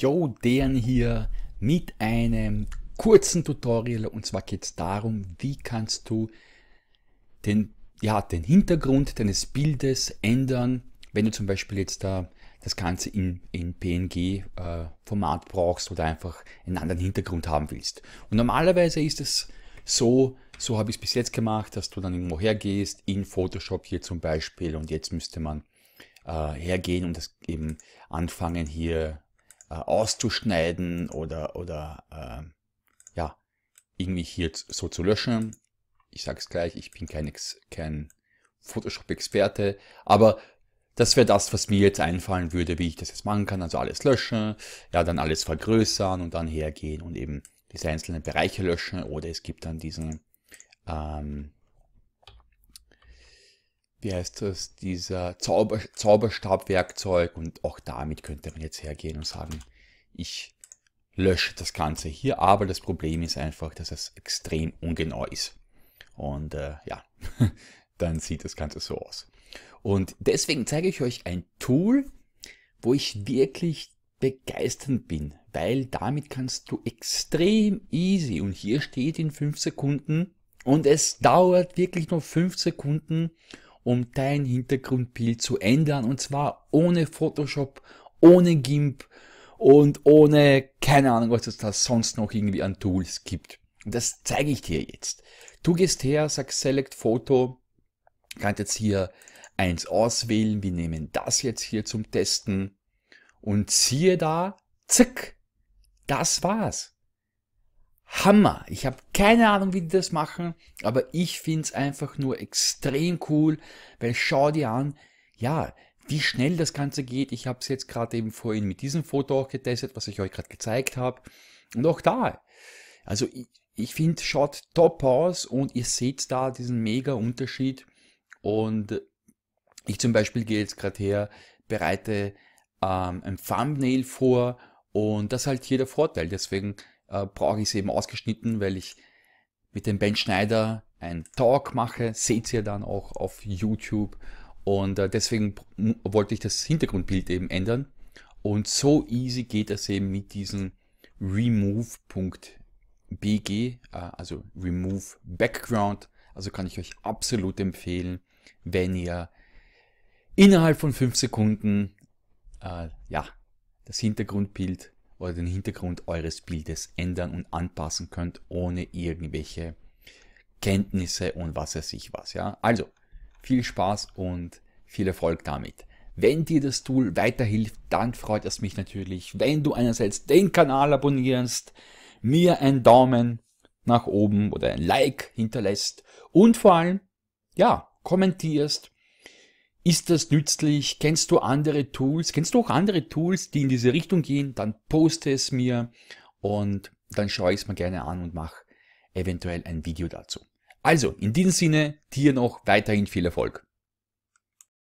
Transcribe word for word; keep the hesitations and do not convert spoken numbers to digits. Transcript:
Jo, Dan hier mit einem kurzen Tutorial, und zwar geht es darum, wie kannst du den, ja, den Hintergrund deines Bildes ändern, wenn du zum Beispiel jetzt da das Ganze in, in P N G-Format äh, brauchst oder einfach einen anderen Hintergrund haben willst. Und normalerweise ist es so, so habe ich es bis jetzt gemacht, dass du dann irgendwo hergehst, in Photoshop hier zum Beispiel, und jetzt müsste man äh, hergehen und das eben anfangen hier auszuschneiden oder, oder äh, ja, irgendwie hier so zu löschen. Ich sage es gleich, ich bin kein, kein Photoshop-Experte, aber das wäre das, was mir jetzt einfallen würde, wie ich das jetzt machen kann. Also alles löschen, ja, dann alles vergrößern und dann hergehen und eben diese einzelnen Bereiche löschen, oder es gibt dann diesen, ähm, wie heißt das, dieser Zauber, Zauberstabwerkzeug, und auch damit könnte man jetzt hergehen und sagen, ich lösche das Ganze hier, aber das Problem ist einfach, dass es extrem ungenau ist. Und äh, ja, dann sieht das Ganze so aus. Und deswegen zeige ich euch ein Tool, wo ich wirklich begeistert bin, weil damit kannst du extrem easy, und hier steht in fünf Sekunden, und es dauert wirklich nur fünf Sekunden, um dein Hintergrundbild zu ändern, und zwar ohne Photoshop, ohne Gimp und ohne, keine Ahnung, was es da sonst noch irgendwie an Tools gibt. Und das zeige ich dir jetzt. Du gehst her, sagst Select Photo, kannst jetzt hier eins auswählen, wir nehmen das jetzt hier zum Testen, und siehe da, zack, das war's. Hammer! Ich habe keine Ahnung, wie die das machen, aber ich finde es einfach nur extrem cool, weil schau dir an, ja, wie schnell das Ganze geht. Ich habe es jetzt gerade eben vorhin mit diesem Foto auch getestet, was ich euch gerade gezeigt habe. Und auch da, also ich, ich finde, schaut top aus, und ihr seht da diesen mega Unterschied. Und ich zum Beispiel gehe jetzt gerade her, bereite ähm, ein Thumbnail vor, und das ist halt hier der Vorteil, deswegen Äh, brauche ich es eben ausgeschnitten, weil ich mit dem Ben Schneider einen Talk mache, seht ihr dann auch auf YouTube, und äh, deswegen wollte ich das Hintergrundbild eben ändern, und so easy geht das eben mit diesem Remove.bg, äh, also Remove Background, also kann ich euch absolut empfehlen, wenn ihr innerhalb von fünf Sekunden äh, ja, das Hintergrundbild oder den Hintergrund eures Bildes ändern und anpassen könnt, ohne irgendwelche Kenntnisse und was weiß ich was. Ja? Also, viel Spaß und viel Erfolg damit. Wenn dir das Tool weiterhilft, dann freut es mich natürlich, wenn du einerseits den Kanal abonnierst, mir einen Daumen nach oben oder ein Like hinterlässt und vor allem, ja, kommentierst. Ist das nützlich? Kennst du andere Tools? Kennst du auch andere Tools, die in diese Richtung gehen? Dann poste es mir, und dann schaue ich es mir gerne an und mache eventuell ein Video dazu. Also, in diesem Sinne, dir noch weiterhin viel Erfolg.